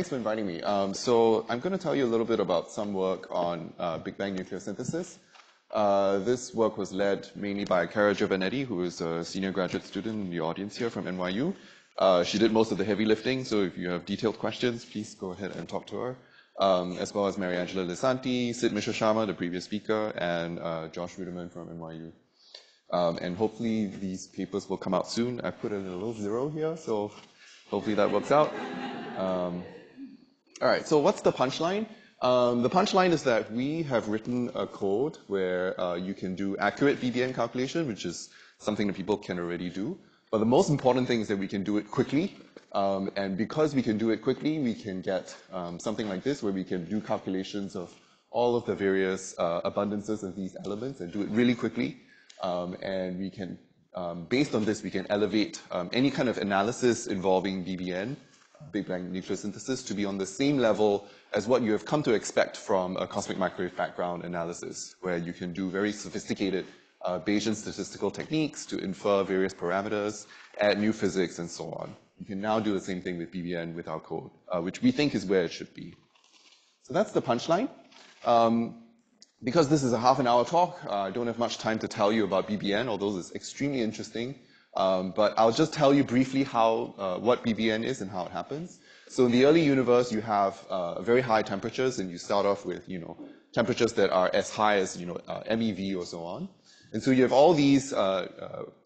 Thanks for inviting me. So I'm going to tell you a little bit about some work on Big Bang nucleosynthesis. This work was led mainly by Kara Giovanetti, who is a senior graduate student in the audience here from NYU. She did most of the heavy lifting, so if you have detailed questions, please go ahead and talk to her, as well as Mariangela Lisanti, Sid Mishra Sharma, the previous speaker, and Josh Ruderman from NYU. And hopefully these papers will come out soon. I put a little zero here, so hopefully that works out. All right, so what's the punchline? The punchline is that we have written a code where you can do accurate BBN calculation, which is something that people can already do. But the most important thing is that we can do it quickly. And because we can do it quickly, we can get something like this, where we can do calculations of all of the various abundances of these elements and do it really quickly. And we can, based on this, we can elevate any kind of analysis involving BBN, Big Bang nucleosynthesis, to be on the same level as what you have come to expect from a cosmic microwave background analysis, where you can do very sophisticated Bayesian statistical techniques to infer various parameters, add new physics, and so on. You can now do the same thing with BBN with our code, which we think is where it should be. So that's the punchline. Because this is a half-an-hour talk, I don't have much time to tell you about BBN, although it's extremely interesting. But I'll just tell you briefly how what BBN is and how it happens. So in the early universe, you have very high temperatures, and you start off with, you know, temperatures that are as high as, you know, MeV or so on. And so you have all these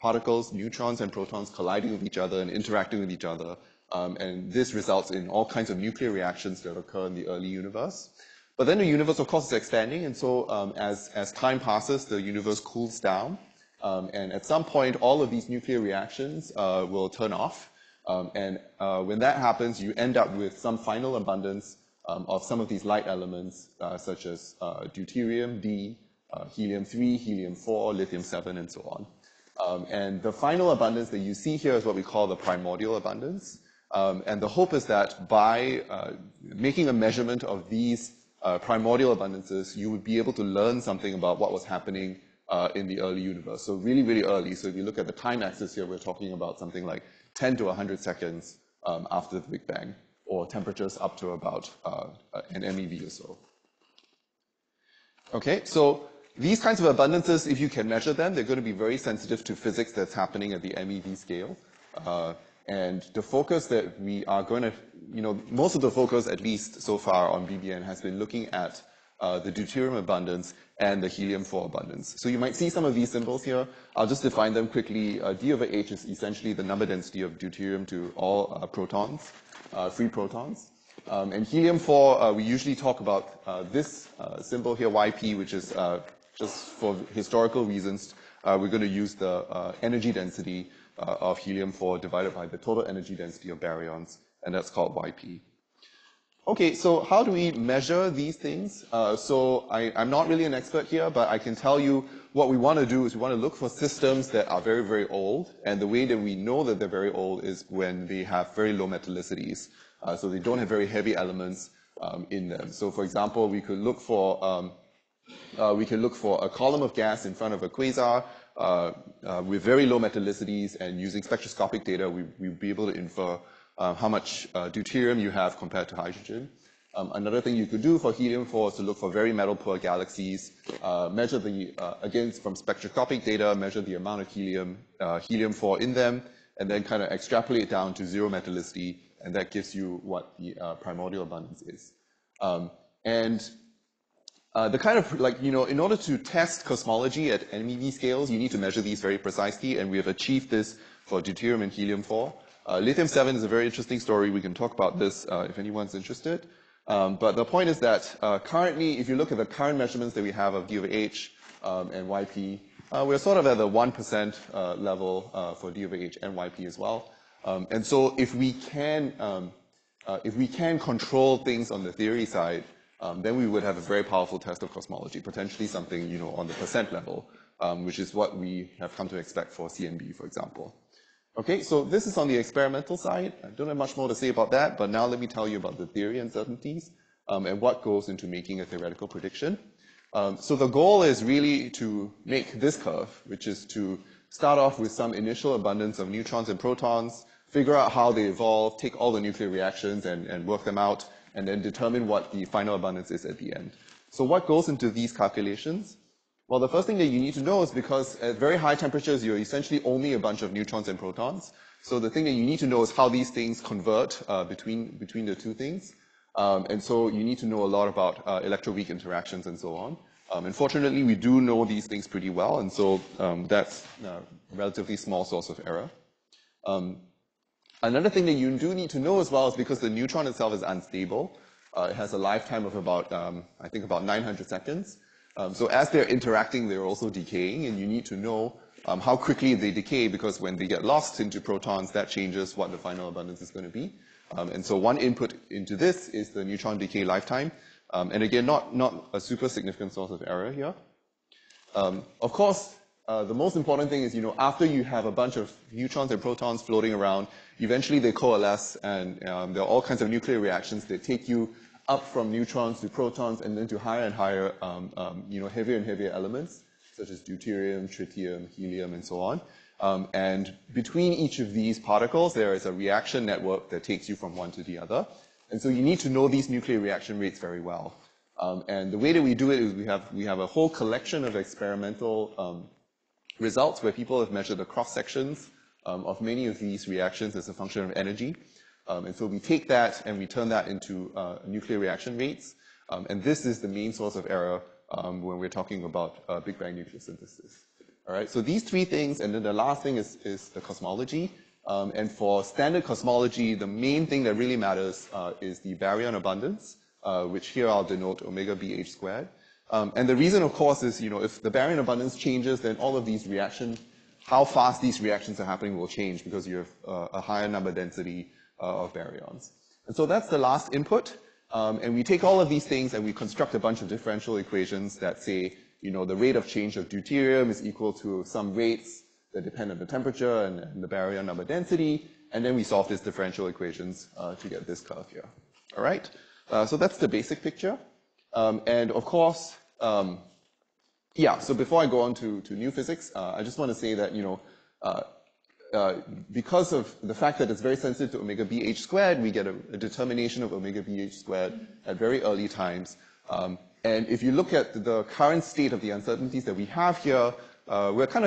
particles, neutrons and protons, colliding with each other and interacting with each other, and this results in all kinds of nuclear reactions that occur in the early universe. But then the universe, of course, is expanding, and so as time passes, the universe cools down. And at some point, all of these nuclear reactions will turn off. When that happens, you end up with some final abundance of some of these light elements, such as deuterium, D, helium-3, helium-4, lithium-7, and so on. And the final abundance that you see here is what we call the primordial abundance. And the hope is that by making a measurement of these primordial abundances, you would be able to learn something about what was happening in the early universe. So really, really early. So if you look at the time axis here, we're talking about something like 10 to 100 seconds after the Big Bang, or temperatures up to about an MeV or so. Okay, so these kinds of abundances, if you can measure them, they're going to be very sensitive to physics that's happening at the MeV scale. And the focus that we are going to, you know, most of the focus, at least so far, on BBN has been looking at the deuterium abundance and the helium-4 abundance. So you might see some of these symbols here. I'll just define them quickly. D over H is essentially the number density of deuterium to all protons, free protons. And helium-4, we usually talk about this symbol here, Yp, which is just for historical reasons, we're going to use the energy density of helium-4 divided by the total energy density of baryons, and that's called Yp. Okay, so how do we measure these things? So I'm not really an expert here, but I can tell you what we want to do is we want to look for systems that are very, very old. And the way that we know that they're very old is when they have very low metallicities. So they don't have very heavy elements in them. So for example, we can look for a column of gas in front of a quasar with very low metallicities, and using spectroscopic data, we'll be able to infer how much deuterium you have compared to hydrogen. Another thing you could do for helium-4 is to look for very metal-poor galaxies, measure the, again, from spectroscopic data, measure the amount of helium, helium-4 in them, and then kind of extrapolate down to zero metallicity, and that gives you what the primordial abundance is. The kind of, like, you know, in order to test cosmology at MeV scales, you need to measure these very precisely, and we have achieved this for deuterium and helium-4. Lithium-7 is a very interesting story. We can talk about this if anyone's interested. But the point is that currently, if you look at the current measurements that we have of D over H and Yp, we're sort of at the 1% level for D over H and Yp as well. And so if we can control things on the theory side, then we would have a very powerful test of cosmology, potentially something, you know, on the percent level, which is what we have come to expect for CMB, for example. Okay, so this is on the experimental side. I don't have much more to say about that, but now let me tell you about the theory uncertainties and what goes into making a theoretical prediction. So the goal is really to make this curve, which is to start off with some initial abundance of neutrons and protons, figure out how they evolve, take all the nuclear reactions and work them out, and then determine what the final abundance is at the end. So what goes into these calculations? Well, the first thing that you need to know is because at very high temperatures, you're essentially only a bunch of neutrons and protons. So the thing that you need to know is how these things convert between the two things. And so you need to know a lot about electroweak interactions and so on. And fortunately, we do know these things pretty well, and so that's a relatively small source of error. Another thing that you do need to know as well is because the neutron itself is unstable. It has a lifetime of about, I think, about 900 seconds. So as they're interacting, they're also decaying, and you need to know how quickly they decay, because when they get lost into protons, that changes what the final abundance is going to be. And so one input into this is the neutron decay lifetime. And again, not a super significant source of error here. Of course, the most important thing is, you know, after you have a bunch of neutrons and protons floating around, eventually they coalesce, and there are all kinds of nuclear reactions that take you up from neutrons to protons and then to higher and higher, you know, heavier and heavier elements, such as deuterium, tritium, helium, and so on. And between each of these particles, there is a reaction network that takes you from one to the other. And so you need to know these nuclear reaction rates very well. And the way that we do it is we have a whole collection of experimental results where people have measured the cross sections of many of these reactions as a function of energy. And so we take that and we turn that into nuclear reaction rates. And this is the main source of error when we're talking about Big Bang nuclear synthesis. All right, so these three things, and then the last thing is the cosmology. And for standard cosmology, the main thing that really matters is the baryon abundance, which here I'll denote omega b h squared. And the reason, of course, is, you know, if the baryon abundance changes, then all of these reactions, how fast these reactions are happening will change, because you have a higher number density of baryons. And so that's the last input. And we take all of these things and we construct a bunch of differential equations that say, you know, the rate of change of deuterium is equal to some rates that depend on the temperature and the baryon number density, and then we solve these differential equations to get this curve here. All right, so that's the basic picture. And of course, so before I go on to new physics, I just want to say that, you know, because of the fact that it's very sensitive to omega bh squared, we get a determination of omega bh squared at very early times. And if you look at the current state of the uncertainties that we have here, we're kind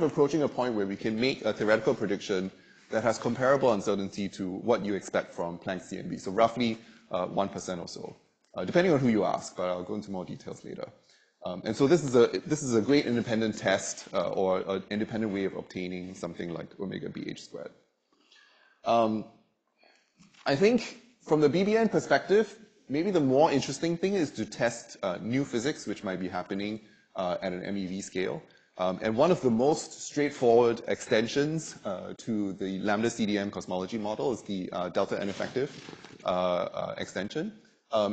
of approaching a point where we can make a theoretical prediction that has comparable uncertainty to what you expect from Planck's CMB, so roughly 1% or so, depending on who you ask, but I'll go into more details later. And so this is a great independent test or an independent way of obtaining something like omega bh squared. I think from the BBN perspective, maybe the more interesting thing is to test new physics, which might be happening at an MEV scale. And one of the most straightforward extensions to the Lambda CDM cosmology model is the delta N effective extension.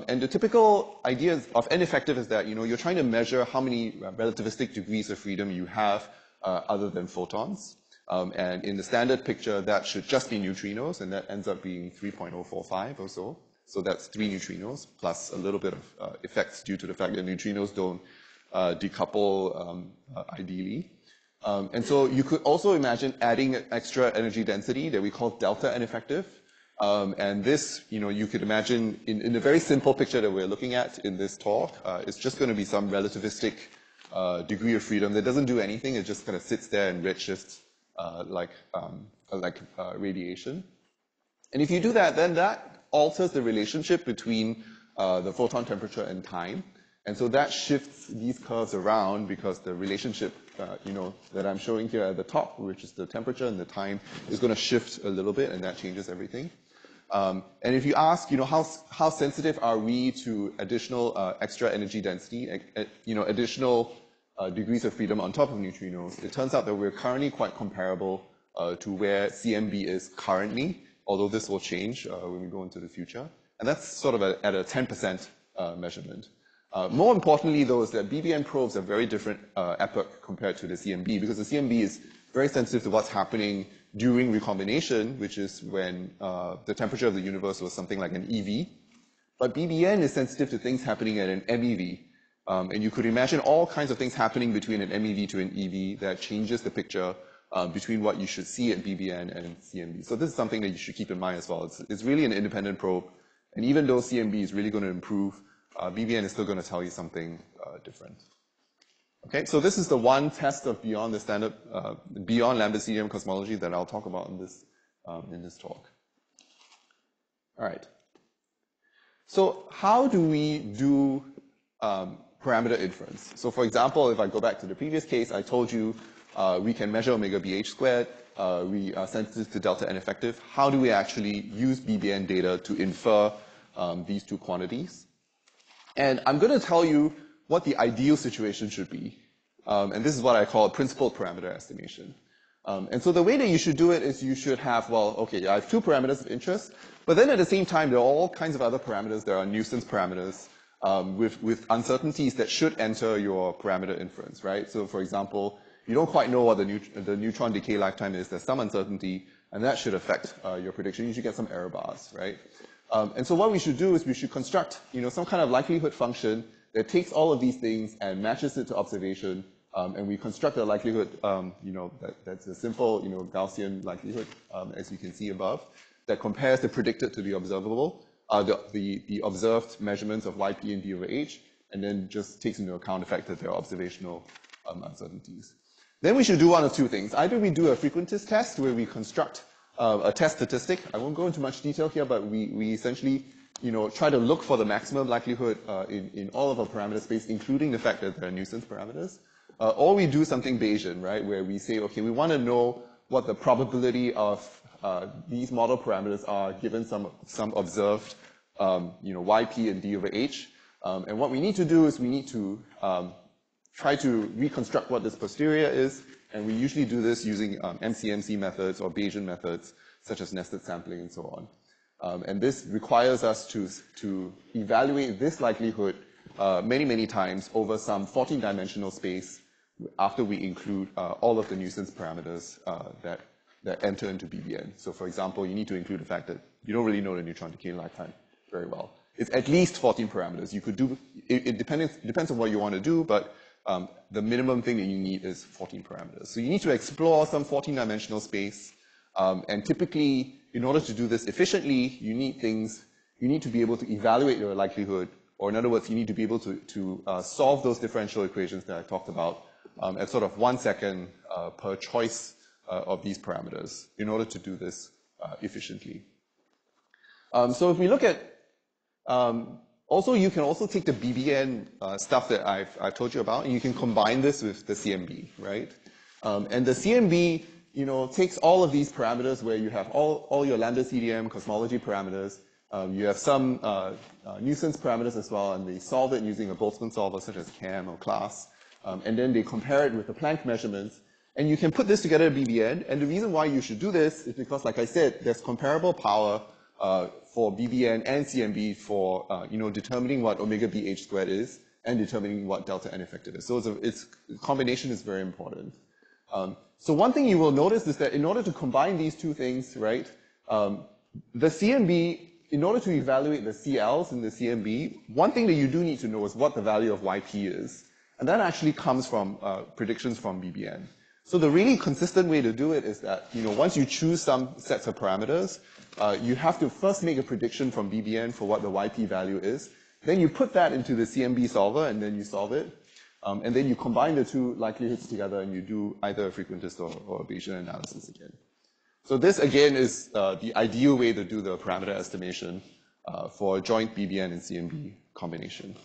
And the typical idea of N effective is that, you know, you're trying to measure how many relativistic degrees of freedom you have other than photons. And in the standard picture, that should just be neutrinos, and that ends up being 3.045 or so. So that's 3 neutrinos plus a little bit of effects due to the fact that neutrinos don't decouple ideally. And so you could also imagine adding extra energy density that we call delta N effective. And this, you know, you could imagine in a very simple picture that we're looking at in this talk, it's just going to be some relativistic degree of freedom that doesn't do anything. It just kind of sits there and redshifts like radiation. And if you do that, then that alters the relationship between the photon temperature and time. And so that shifts these curves around because the relationship, you know, that I'm showing here at the top, which is the temperature and the time, is going to shift a little bit, and that changes everything. And if you ask, you know, how sensitive are we to additional extra energy density, you know, additional degrees of freedom on top of neutrinos, it turns out that we're currently quite comparable to where CMB is currently, although this will change when we go into the future. And that's sort of at a 10% measurement. More importantly, though, is that BBN probes are very different epoch compared to the CMB, because the CMB is very sensitive to what's happening during recombination, which is when the temperature of the universe was something like an EV. But BBN is sensitive to things happening at an MEV. And you could imagine all kinds of things happening between an MEV to an EV that changes the picture between what you should see at BBN and CMB. So this is something that you should keep in mind as well. It's really an independent probe, and even though CMB is really going to improve, BBN is still going to tell you something different. Okay, so this is the one test of beyond the standard, beyond Lambda CDM cosmology that I'll talk about in this talk. All right. So how do we do parameter inference? So for example, if I go back to the previous case, I told you we can measure omega bh squared. We are sensitive to delta N effective. How do we actually use BBN data to infer these two quantities? And I'm going to tell you what the ideal situation should be. And this is what I call principled parameter estimation. And so the way that you should do it is you should have, well, okay, I have two parameters of interest, but then at the same time, there are all kinds of other parameters. There are nuisance parameters with uncertainties that should enter your parameter inference, right? So for example, you don't quite know what the neutron decay lifetime is. There's some uncertainty, and that should affect your prediction. You should get some error bars, right? And so what we should do is we should construct, you know, some kind of likelihood function that takes all of these things and matches it to observation, and we construct a likelihood, you know, that's a simple, you know, Gaussian likelihood, as you can see above, that compares the predicted to the observable, the observed measurements of Yp and d over h, and then just takes into account the fact that there are observational uncertainties. Then we should do one of two things. Either we do a frequentist test where we construct a test statistic. I won't go into much detail here, but we essentially, you know, try to look for the maximum likelihood in all of our parameter space, including the fact that there are nuisance parameters. Or we do something Bayesian, right, where we say, okay, we want to know what the probability of these model parameters are given some observed, you know, Yp and d over h. And what we need to do is we need to try to reconstruct what this posterior is, and we usually do this using MCMC methods or Bayesian methods, such as nested sampling and so on. And this requires us to evaluate this likelihood many, many times over some 14-dimensional space after we include all of the nuisance parameters that enter into BBN. So for example, you need to include the fact that you don't really know the neutron decay lifetime very well. It's at least 14 parameters. You could do, it depends on what you want to do, but the minimum thing that you need is 14 parameters. So you need to explore some 14-dimensional space, and typically, in order to do this efficiently, you need to be able to evaluate your likelihood, or in other words, you need to be able to solve those differential equations that I talked about at sort of 1 second per choice of these parameters in order to do this efficiently. So if we look at, also you can also take the BBN stuff that I've told you about, and you can combine this with the CMB, right? And the CMB, you know, takes all of these parameters where you have all your Lambda CDM cosmology parameters. You have some nuisance parameters as well, and they solve it using a Boltzmann solver such as CAM or CLASS. And then they compare it with the Planck measurements. And you can put this together at BBN. And the reason why you should do this is because, like I said, there's comparable power for BBN and CMB for, you know, determining what omega bh squared is and determining what delta N effective is. So it's combination is very important. So one thing you will notice is that in order to combine these two things, right, the CMB, in order to evaluate the CLs in the CMB, one thing that you do need to know is what the value of Yp is. And that actually comes from predictions from BBN. So the really consistent way to do it is that, you know, once you choose some sets of parameters, you have to first make a prediction from BBN for what the Yp value is. Then you put that into the CMB solver, and then you solve it. And then you combine the two likelihoods together, and you do either a frequentist or a Bayesian analysis again. So this, again, is the ideal way to do the parameter estimation for a joint BBN and CMB combination.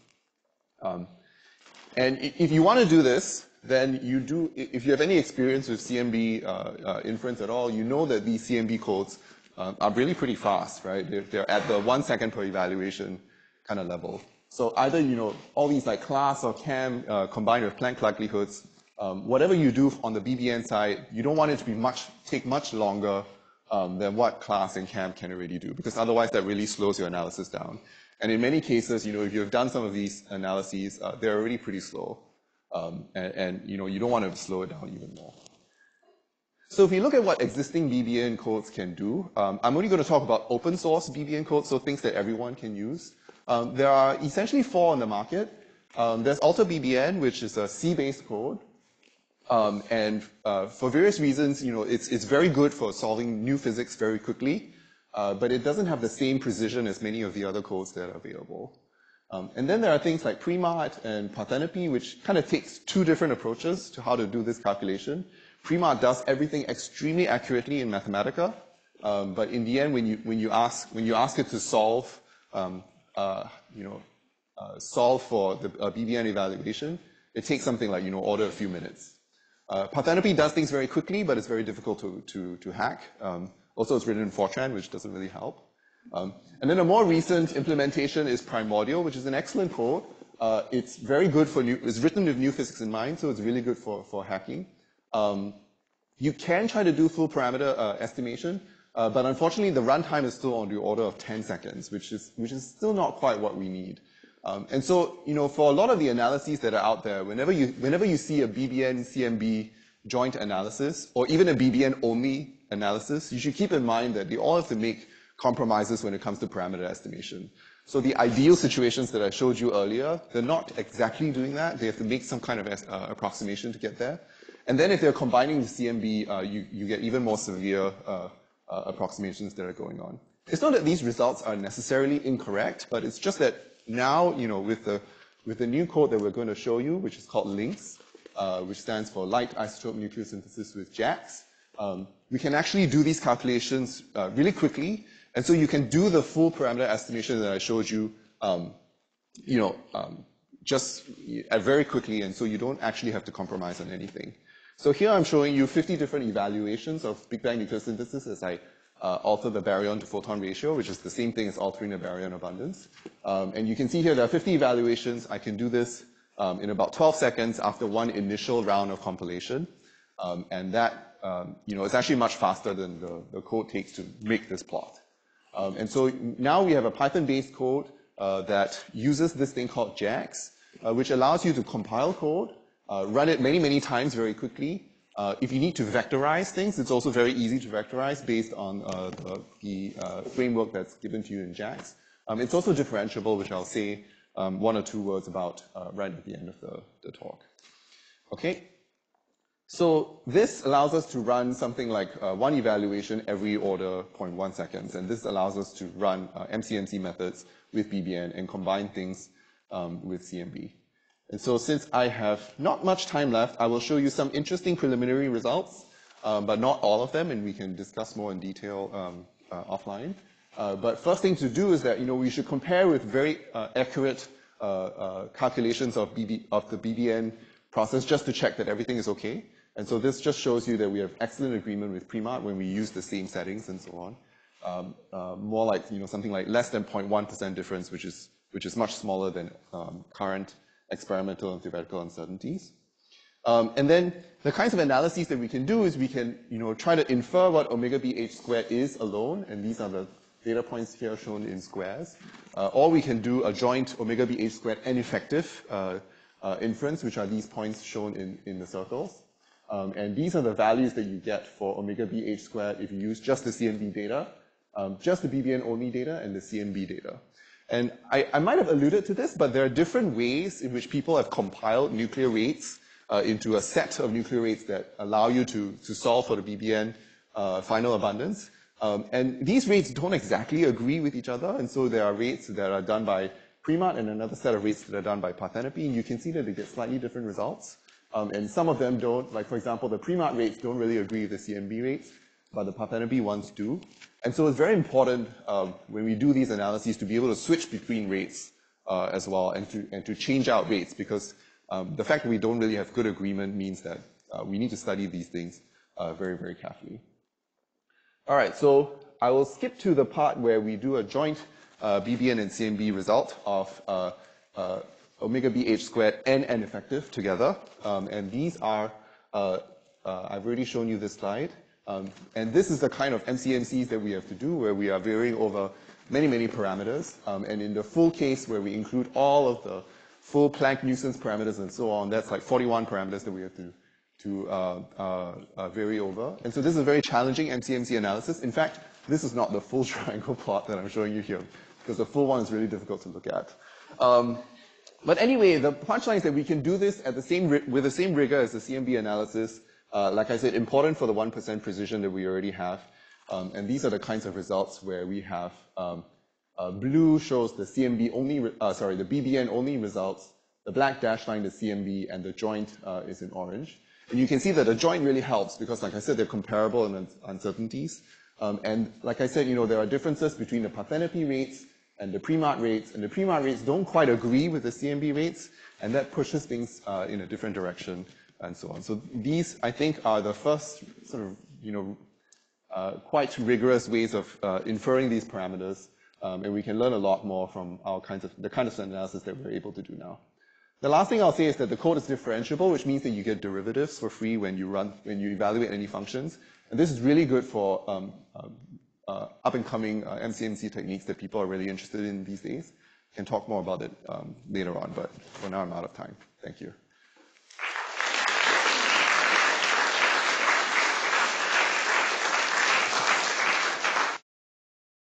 And if you want to do this, then you do, if you have any experience with CMB inference at all, you know that these CMB codes are really pretty fast, right? They're at the 1 second per evaluation kind of level. So either, you know, all these like CLASS or CAM combined with Planck likelihoods, whatever you do on the BBN side, you don't want it to be take much longer than what CLASS and CAM can already do, because otherwise that really slows your analysis down. And in many cases, you know, if you've done some of these analyses, they're already pretty slow. And, you know, you don't want to slow it down even more. So if you look at what existing BBN codes can do, I'm only going to talk about open source BBN codes, so things that everyone can use. There are essentially four on the market. There's AlterBBN, which is a C-based code. And for various reasons, it's very good for solving new physics very quickly, but it doesn't have the same precision as many of the other codes that are available. And then there are things like Primat and Parthenope, which kind of takes two different approaches to how to do this calculation. Primat does everything extremely accurately in Mathematica, but in the end, when you ask it to solve solve for the BBN evaluation, it takes something like order a few minutes. Parthenope does things very quickly, but it's very difficult to hack. Also, it's written in Fortran, which doesn't really help. And then a more recent implementation is Primordial, which is an excellent code. It's very good for new, it's written with new physics in mind, so it's really good for hacking. You can try to do full parameter estimation, but unfortunately the runtime is still on the order of 10 seconds, which is still not quite what we need. And so, for a lot of the analyses that are out there, whenever you see a BBN CMB joint analysis or even a BBN only analysis, you should keep in mind that they all have to make compromises when it comes to parameter estimation. So the ideal situations that I showed you earlier, they're not exactly doing that. They have to make some kind of approximation to get there. And then if they're combining the CMB, you get even more severe approximations that are going on. It's not that these results are necessarily incorrect, but it's just that now, with the new code that we're going to show you, which is called LINX, which stands for Light Isotope Nucleosynthesis with JAX, we can actually do these calculations really quickly. And so you can do the full parameter estimation that I showed you, just very quickly. And so you don't actually have to compromise on anything. So here I'm showing you 50 different evaluations of Big Bang nucleosynthesis as I alter the baryon to photon ratio, which is the same thing as altering the baryon abundance. And you can see here there are 50 evaluations. I can do this in about 12 seconds after one initial round of compilation. And that, it's actually much faster than the code takes to make this plot. And so now we have a Python-based code that uses this thing called JAX, which allows you to compile code, run it many, many times very quickly. If you need to vectorize things, it's also very easy to vectorize based on the framework that's given to you in JAX. It's also differentiable, which I'll say one or two words about right at the end of the talk. Okay. So this allows us to run something like one evaluation every order 0.1 seconds. And this allows us to run MCMC methods with BBN and combine things with CMB. And so since I have not much time left, I will show you some interesting preliminary results, but not all of them. And we can discuss more in detail offline. But first thing to do is that, we should compare with very accurate calculations of the BBN process just to check that everything is okay. And so this just shows you that we have excellent agreement with Primat when we use the same settings and so on. More like, something like less than 0.1% difference, which is much smaller than current experimental and theoretical uncertainties. And then the kinds of analyses that we can do is we can, try to infer what omega b h squared is alone, and these are the data points here shown in squares. Or we can do a joint omega b h squared N effective inference, which are these points shown in the circles. And these are the values that you get for omega b h squared if you use just the CMB data, just the BBN only data and the CMB data. And I might have alluded to this, but there are different ways in which people have compiled nuclear weights into a set of nuclear weights that allow you to solve for the BBN final abundance. And these weights don't exactly agree with each other, and so there are weights that are done by Primat and another set of weights that are done by Parthenope, and you can see that they get slightly different results. And some of them don't, like for example, the Primat rates don't really agree with the CMB rates, but the Parthenope ones do. And so it's very important when we do these analyses to be able to switch between rates as well and to change out rates, because the fact that we don't really have good agreement means that we need to study these things very, very carefully. All right, so I will skip to the part where we do a joint BBN and CMB result of omega bh squared and N effective together. And these are, I've already shown you this slide. And this is the kind of MCMCs that we have to do where we are varying over many, many parameters. And in the full case where we include all of the full Planck nuisance parameters and so on, that's like 41 parameters that we have to vary over. And so this is a very challenging MCMC analysis. In fact, this is not the full triangle plot that I'm showing you here because the full one is really difficult to look at. But anyway, the punchline is that we can do this at the same with the same rigor as the CMB analysis. Like I said, important for the 1% precision that we already have. And these are the kinds of results where we have blue shows the CMB only, the BBN only results. The black dashed line, the CMB, and the joint is in orange. And you can see that the joint really helps because, like I said, they're comparable in uncertainties. And like I said, you know, there are differences between the Parthenope rates and the Primat rates, and the Primat rates don't quite agree with the CMB rates, and that pushes things in a different direction, and so on. So these, I think, are the first sort of, you know, quite rigorous ways of inferring these parameters, and we can learn a lot more from our the kind of analysis that we're able to do now. The last thing I'll say is that the code is differentiable, which means that you get derivatives for free when you evaluate any functions, and this is really good for up-and-coming MCMC techniques that people are really interested in these days. Can talk more about it later on, but for now I'm out of time. Thank you.